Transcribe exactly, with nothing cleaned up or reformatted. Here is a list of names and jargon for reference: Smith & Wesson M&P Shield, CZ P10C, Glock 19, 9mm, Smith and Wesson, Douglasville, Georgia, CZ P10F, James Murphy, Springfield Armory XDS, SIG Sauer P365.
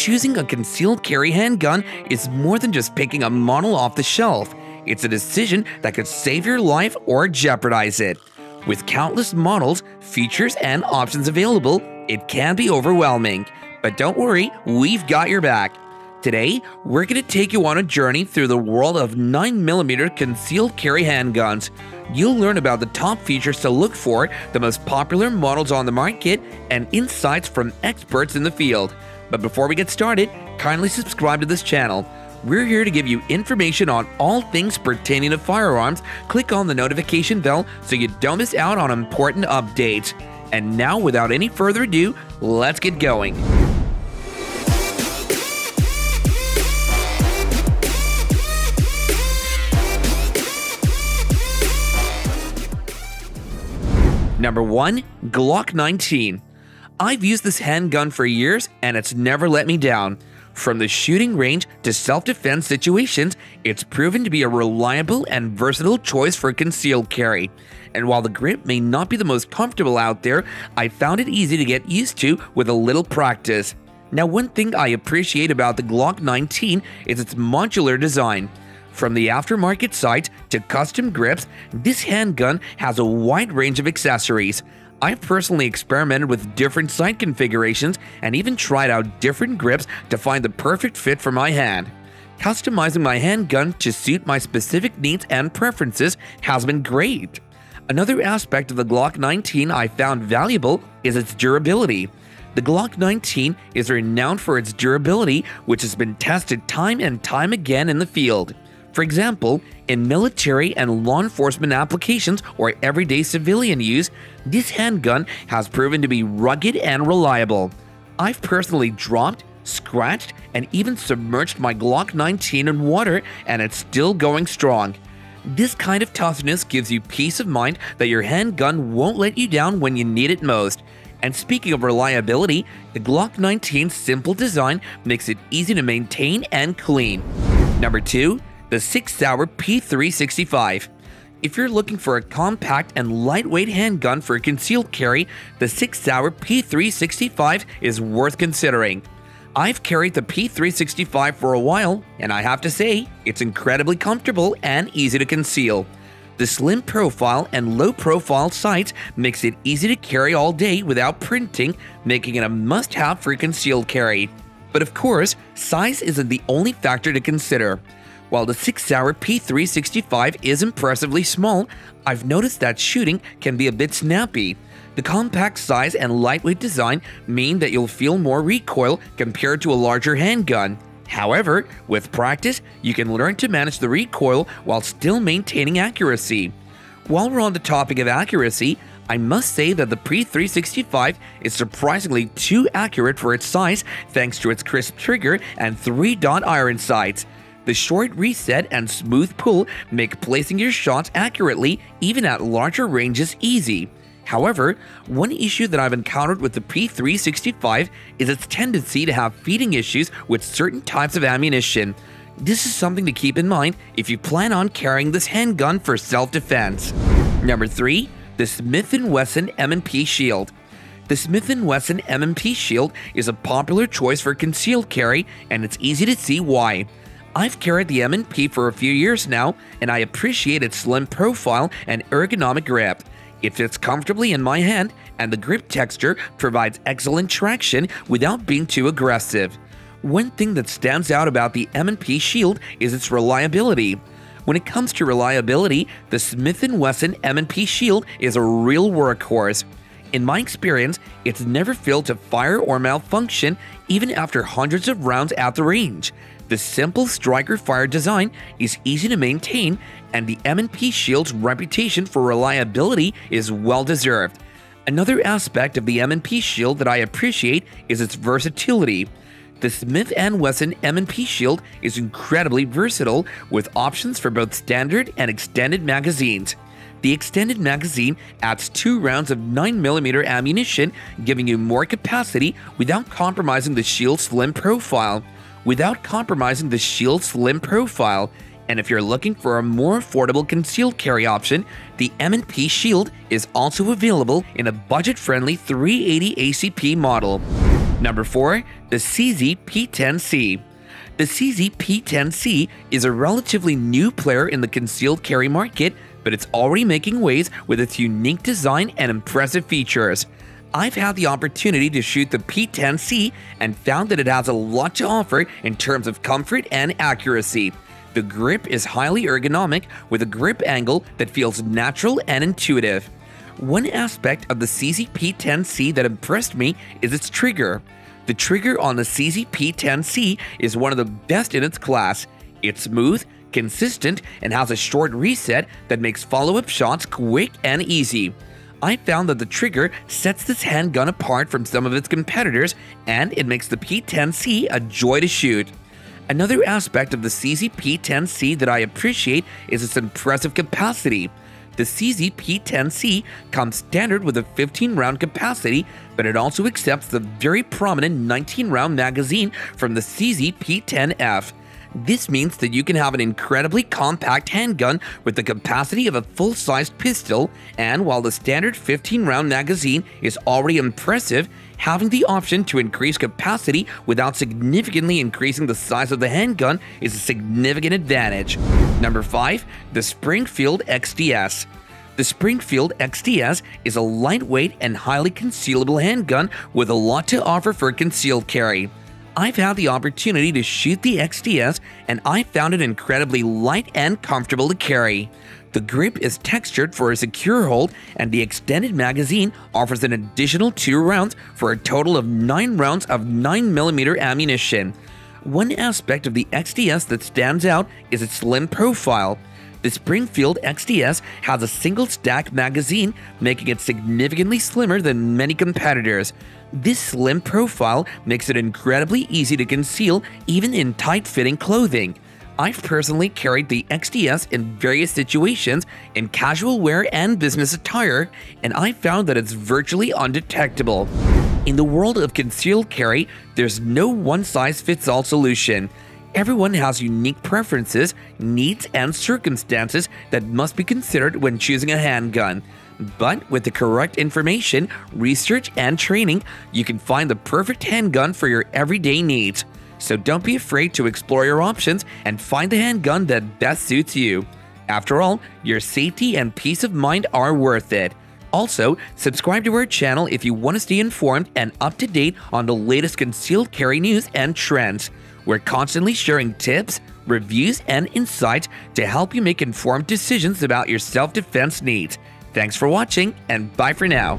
Choosing a concealed carry handgun is more than just picking a model off the shelf. It's a decision that could save your life or jeopardize it. With countless models, features, and options available, it can be overwhelming. But don't worry, we've got your back. Today, we're going to take you on a journey through the world of nine millimeter concealed carry handguns. You'll learn about the top features to look for, the most popular models on the market, and insights from experts in the field. But before we get started, kindly subscribe to this channel. We're here to give you information on all things pertaining to firearms. Click on the notification bell so you don't miss out on important updates. And now, without any further ado, let's get going. Number one. Glock nineteen. I've used this handgun for years and it's never let me down. From the shooting range to self-defense situations, it's proven to be a reliable and versatile choice for concealed carry. And while the grip may not be the most comfortable out there, I found it easy to get used to with a little practice. Now, one thing I appreciate about the Glock nineteen is its modular design. From the aftermarket sights to custom grips, this handgun has a wide range of accessories. I've personally experimented with different sight configurations and even tried out different grips to find the perfect fit for my hand. Customizing my handgun to suit my specific needs and preferences has been great. Another aspect of the Glock nineteen I found valuable is its durability. The Glock nineteen is renowned for its durability, which has been tested time and time again in the field. For example, in military and law enforcement applications or everyday civilian use, this handgun has proven to be rugged and reliable. I've personally dropped, scratched, and even submerged my Glock nineteen in water, and it's still going strong. This kind of toughness gives you peace of mind that your handgun won't let you down when you need it most. And speaking of reliability, the Glock nineteen's simple design makes it easy to maintain and clean. Number two. The SIG Sauer P three sixty-five. If you're looking for a compact and lightweight handgun for concealed carry, the SIG Sauer P three sixty-five is worth considering. I've carried the P three sixty-five for a while, and I have to say, it's incredibly comfortable and easy to conceal. The slim profile and low profile sights makes it easy to carry all day without printing, making it a must-have for concealed carry. But of course, size isn't the only factor to consider. While the SIG Sauer P three sixty-five is impressively small, I've noticed that shooting can be a bit snappy. The compact size and lightweight design mean that you'll feel more recoil compared to a larger handgun. However, with practice, you can learn to manage the recoil while still maintaining accuracy. While we're on the topic of accuracy, I must say that the P three sixty-five is surprisingly too accurate for its size thanks to its crisp trigger and three-dot iron sights. The short reset and smooth pull make placing your shots accurately even at larger ranges easy. However, one issue that I've encountered with the P three sixty-five is its tendency to have feeding issues with certain types of ammunition. This is something to keep in mind if you plan on carrying this handgun for self-defense. Number three. The Smith and Wesson M and P Shield. The Smith and Wesson M and P Shield is a popular choice for concealed carry, and it's easy to see why. I've carried the M and P for a few years now, and I appreciate its slim profile and ergonomic grip. It fits comfortably in my hand, and the grip texture provides excellent traction without being too aggressive. One thing that stands out about the M and P Shield is its reliability. When it comes to reliability, the Smith and Wesson M and P Shield is a real workhorse. In my experience, it's never failed to fire or malfunction even after hundreds of rounds at the range. The simple striker-fire design is easy to maintain, and the M and P Shield's reputation for reliability is well-deserved. Another aspect of the M and P Shield that I appreciate is its versatility. The Smith and Wesson M and P Shield is incredibly versatile, with options for both standard and extended magazines. The extended magazine adds two rounds of nine millimeter ammunition, giving you more capacity without compromising the shield's slim profile. Without compromising the shield's slim profile, and if you're looking for a more affordable concealed carry option, the M and P Shield is also available in a budget-friendly three eighty A C P model. Number four, the C Z P ten C. The C Z P ten C is a relatively new player in the concealed carry market, but it's already making waves with its unique design and impressive features. I've had the opportunity to shoot the P ten C and found that it has a lot to offer in terms of comfort and accuracy. The grip is highly ergonomic with a grip angle that feels natural and intuitive. One aspect of the C Z P ten C that impressed me is its trigger. The trigger on the C Z P ten C is one of the best in its class. It's smooth, consistent, and has a short reset that makes follow-up shots quick and easy. I found that the trigger sets this handgun apart from some of its competitors, and it makes the P ten C a joy to shoot. Another aspect of the C Z P ten C that I appreciate is its impressive capacity. The C Z P ten C comes standard with a fifteen round capacity, but it also accepts the very prominent nineteen round magazine from the C Z P ten F. This means that you can have an incredibly compact handgun with the capacity of a full-sized pistol, and while the standard fifteen round magazine is already impressive, having the option to increase capacity without significantly increasing the size of the handgun is a significant advantage. Number five, the Springfield X D S. The Springfield X D S is a lightweight and highly concealable handgun with a lot to offer for concealed carry. I've had the opportunity to shoot the X D S, and I found it incredibly light and comfortable to carry. The grip is textured for a secure hold, and the extended magazine offers an additional two rounds for a total of nine rounds of nine millimeter ammunition. One aspect of the X D S that stands out is its slim profile. The Springfield X D S has a single-stack magazine, making it significantly slimmer than many competitors. This slim profile makes it incredibly easy to conceal even in tight-fitting clothing. I've personally carried the X D S in various situations in casual wear and business attire, and I found that it's virtually undetectable. In the world of concealed carry, there's no one-size-fits-all solution. Everyone has unique preferences, needs, and circumstances that must be considered when choosing a handgun. But with the correct information, research, and training, you can find the perfect handgun for your everyday needs. So don't be afraid to explore your options and find the handgun that best suits you. After all, your safety and peace of mind are worth it. Also, subscribe to our channel if you want to stay informed and up to date on the latest concealed carry news and trends. We're constantly sharing tips, reviews, and insights to help you make informed decisions about your self-defense needs. Thanks for watching, and bye for now.